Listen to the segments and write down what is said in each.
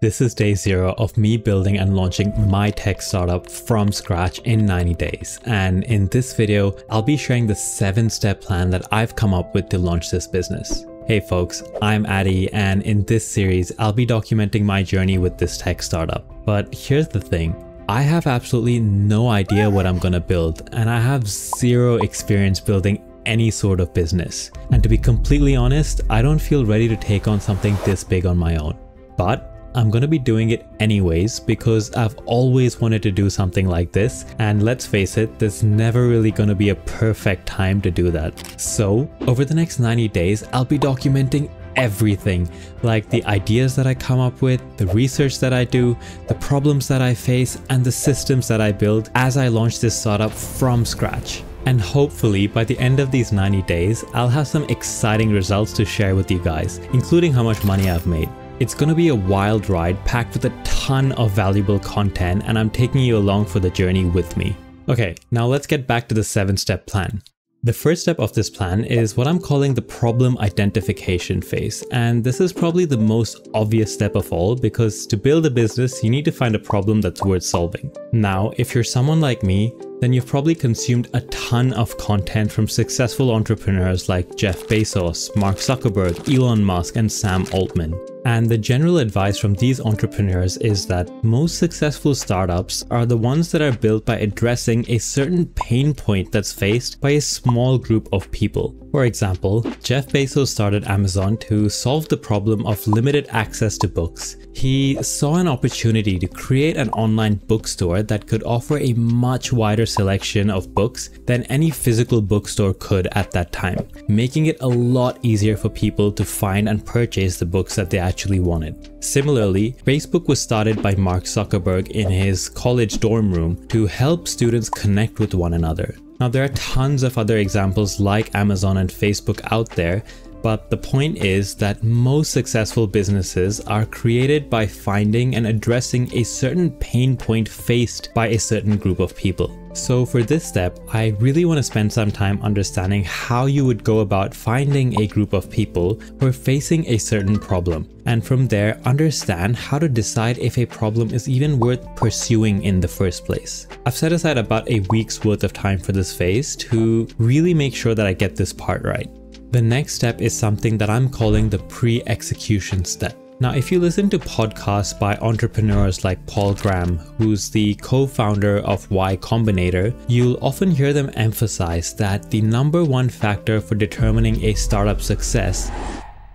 This is day 0 of me building and launching my tech startup from scratch in 90 days. And in this video, I'll be sharing the 7-step plan that I've come up with to launch this business. Hey folks, I'm Adi, and in this series, I'll be documenting my journey with this tech startup. But here's the thing. I have absolutely no idea what I'm gonna build, and I have zero experience building any sort of business. And to be completely honest, I don't feel ready to take on something this big on my own. But I'm gonna be doing it anyways because I've always wanted to do something like this, and let's face it, there's never really gonna be a perfect time to do that. So over the next 90 days, I'll be documenting everything, like the ideas that I come up with, the research that I do, the problems that I face, and the systems that I build as I launch this startup from scratch. And hopefully by the end of these 90 days, I'll have some exciting results to share with you guys, including how much money I've made. It's gonna be a wild ride packed with a ton of valuable content, and I'm taking you along for the journey with me. Okay, now let's get back to the 7-step plan. The first step of this plan is what I'm calling the problem identification phase. And this is probably the most obvious step of all, because to build a business, you need to find a problem that's worth solving. Now, if you're someone like me, then you've probably consumed a ton of content from successful entrepreneurs like Jeff Bezos, Mark Zuckerberg, Elon Musk, and Sam Altman. And the general advice from these entrepreneurs is that most successful startups are the ones that are built by addressing a certain pain point that's faced by a small group of people. For example, Jeff Bezos started Amazon to solve the problem of limited access to books. He saw an opportunity to create an online bookstore that could offer a much wider selection of books than any physical bookstore could at that time, making it a lot easier for people to find and purchase the books that they actually wanted. Similarly, Facebook was started by Mark Zuckerberg in his college dorm room to help students connect with one another. Now, there are tons of other examples like Amazon and Facebook out there, but the point is that most successful businesses are created by finding and addressing a certain pain point faced by a certain group of people. So for this step, I really want to spend some time understanding how you would go about finding a group of people who are facing a certain problem, and from there understand how to decide if a problem is even worth pursuing in the first place. I've set aside about a week's worth of time for this phase to really make sure that I get this part right. The next step is something that I'm calling the pre-execution step. Now, if you listen to podcasts by entrepreneurs like Paul Graham, who's the co-founder of Y Combinator, you'll often hear them emphasize that the #1 factor for determining a startup success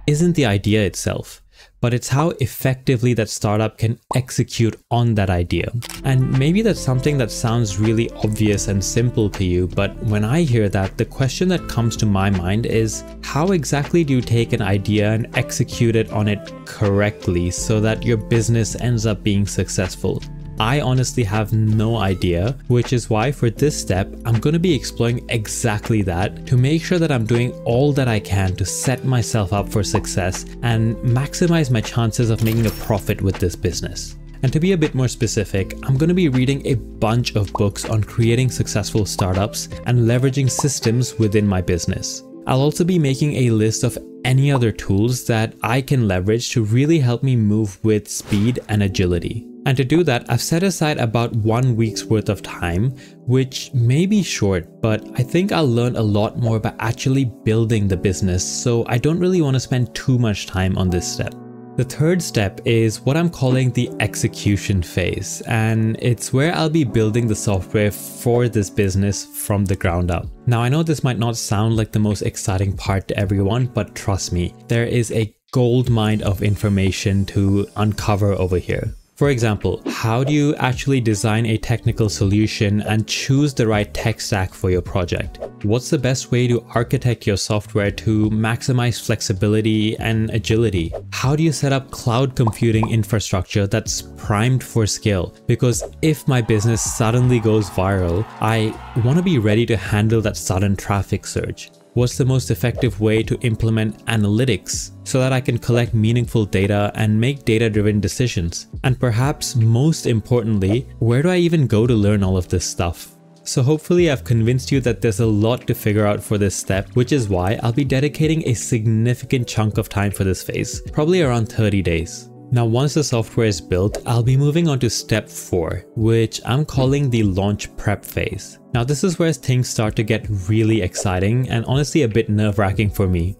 isn't the idea itself, but it's how effectively that startup can execute on that idea. And maybe that's something that sounds really obvious and simple to you, but when I hear that, the question that comes to my mind is, how exactly do you take an idea and execute it on it correctly so that your business ends up being successful? I honestly have no idea, which is why for this step, I'm going to be exploring exactly that to make sure that I'm doing all that I can to set myself up for success and maximize my chances of making a profit with this business. And to be a bit more specific, I'm going to be reading a bunch of books on creating successful startups and leveraging systems within my business. I'll also be making a list of any other tools that I can leverage to really help me move with speed and agility. And to do that, I've set aside about 1 week's worth of time, which may be short, but I think I'll learn a lot more by actually building the business, so I don't really want to spend too much time on this step. The third step is what I'm calling the execution phase, and it's where I'll be building the software for this business from the ground up. Now, I know this might not sound like the most exciting part to everyone, but trust me, there is a goldmine of information to uncover over here. For example, how do you actually design a technical solution and choose the right tech stack for your project? What's the best way to architect your software to maximize flexibility and agility? How do you set up cloud computing infrastructure that's primed for scale? Because if my business suddenly goes viral, I want to be ready to handle that sudden traffic surge. What's the most effective way to implement analytics so that I can collect meaningful data and make data-driven decisions? And perhaps most importantly, where do I even go to learn all of this stuff? So hopefully I've convinced you that there's a lot to figure out for this step, which is why I'll be dedicating a significant chunk of time for this phase, probably around 30 days. Now, once the software is built, I'll be moving on to step 4, which I'm calling the launch prep phase. Now, this is where things start to get really exciting and honestly a bit nerve-wracking for me.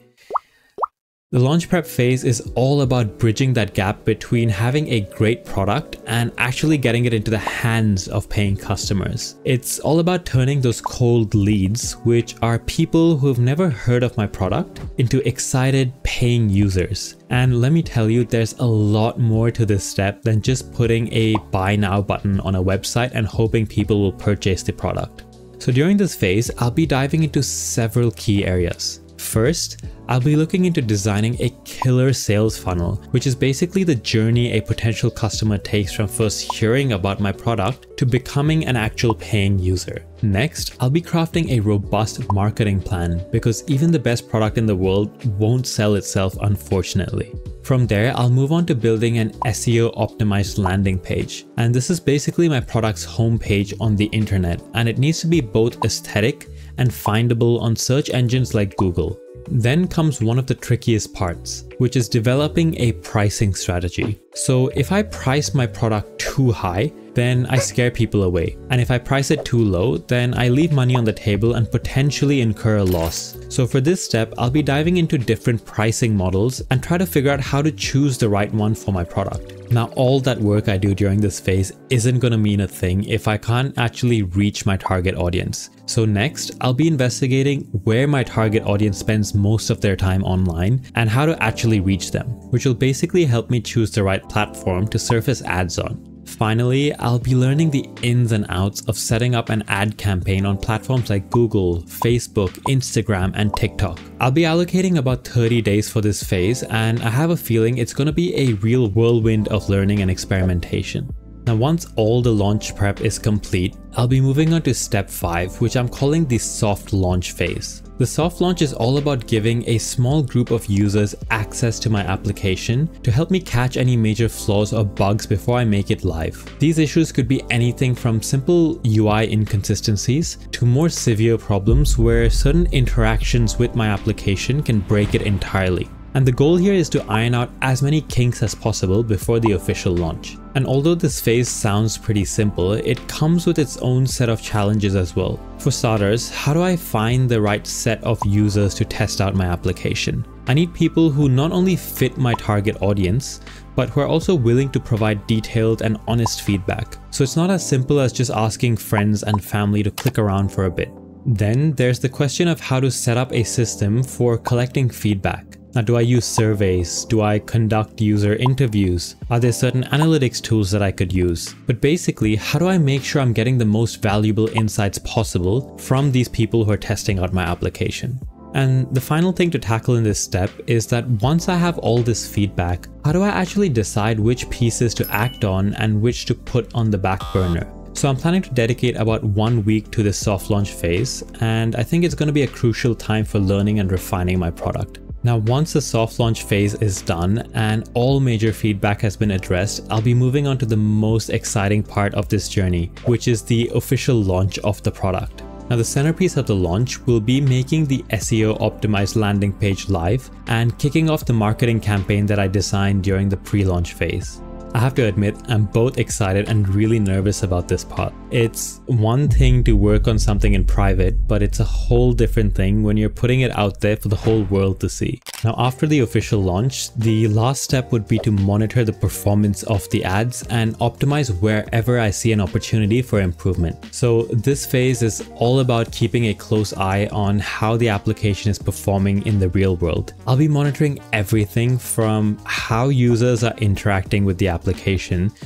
The launch prep phase is all about bridging that gap between having a great product and actually getting it into the hands of paying customers. It's all about turning those cold leads, which are people who have never heard of my product, into excited paying users. And let me tell you, there's a lot more to this step than just putting a buy now button on a website and hoping people will purchase the product. So during this phase, I'll be diving into several key areas. First, I'll be looking into designing a killer sales funnel, which is basically the journey a potential customer takes from first hearing about my product to becoming an actual paying user. Next, I'll be crafting a robust marketing plan because even the best product in the world won't sell itself, unfortunately. From there, I'll move on to building an SEO optimized landing page. And this is basically my product's homepage on the internet, and it needs to be both aesthetic and findable on search engines like Google. Then comes one of the trickiest parts, which is developing a pricing strategy. So if I price my product too high, then I scare people away. And if I price it too low, then I leave money on the table and potentially incur a loss. So for this step, I'll be diving into different pricing models and try to figure out how to choose the right one for my product. Now, all that work I do during this phase isn't going to mean a thing if I can't actually reach my target audience. So next, I'll be investigating where my target audience spends most of their time online and how to actually reach them, which will basically help me choose the right platform to surface ads on. Finally, I'll be learning the ins and outs of setting up an ad campaign on platforms like Google, Facebook, Instagram, and TikTok. I'll be allocating about 30 days for this phase, and I have a feeling it's going to be a real whirlwind of learning and experimentation. Now, once all the launch prep is complete, I'll be moving on to step 5, which I'm calling the soft launch phase. The soft launch is all about giving a small group of users access to my application to help me catch any major flaws or bugs before I make it live. These issues could be anything from simple UI inconsistencies to more severe problems where certain interactions with my application can break it entirely. And the goal here is to iron out as many kinks as possible before the official launch. And although this phase sounds pretty simple, it comes with its own set of challenges as well. For starters, how do I find the right set of users to test out my application? I need people who not only fit my target audience, but who are also willing to provide detailed and honest feedback. So it's not as simple as just asking friends and family to click around for a bit. Then there's the question of how to set up a system for collecting feedback. Now, do I use surveys? Do I conduct user interviews? Are there certain analytics tools that I could use? But basically, how do I make sure I'm getting the most valuable insights possible from these people who are testing out my application? And the final thing to tackle in this step is that once I have all this feedback, how do I actually decide which pieces to act on and which to put on the back burner? So I'm planning to dedicate about 1 week to this soft launch phase, and I think it's going to be a crucial time for learning and refining my product. Now, once the soft launch phase is done and all major feedback has been addressed, I'll be moving on to the most exciting part of this journey, which is the official launch of the product. Now, the centerpiece of the launch will be making the SEO optimized landing page live and kicking off the marketing campaign that I designed during the pre-launch phase. I have to admit, I'm both excited and really nervous about this part. It's one thing to work on something in private, but it's a whole different thing when you're putting it out there for the whole world to see. Now, after the official launch, the last step would be to monitor the performance of the ads and optimize wherever I see an opportunity for improvement. So this phase is all about keeping a close eye on how the application is performing in the real world. I'll be monitoring everything from how users are interacting with the application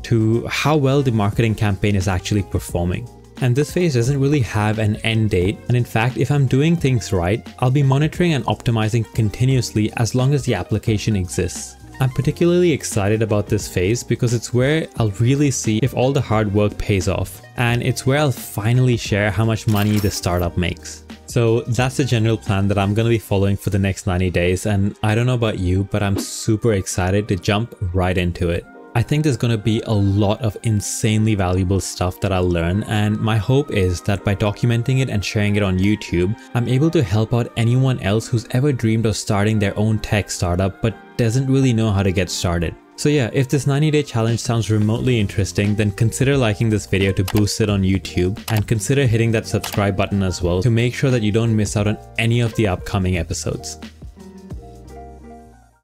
to how well the marketing campaign is actually performing. And this phase doesn't really have an end date, and in fact, if I'm doing things right, I'll be monitoring and optimizing continuously as long as the application exists. I'm particularly excited about this phase because it's where I'll really see if all the hard work pays off, and it's where I'll finally share how much money the startup makes. So that's the general plan that I'm going to be following for the next 90 days, and I don't know about you, but I'm super excited to jump right into it. I think there's going to be a lot of insanely valuable stuff that I'll learn, and my hope is that by documenting it and sharing it on YouTube, I'm able to help out anyone else who's ever dreamed of starting their own tech startup but doesn't really know how to get started. So yeah, if this 90-day challenge sounds remotely interesting, then consider liking this video to boost it on YouTube, and consider hitting that subscribe button as well to make sure that you don't miss out on any of the upcoming episodes.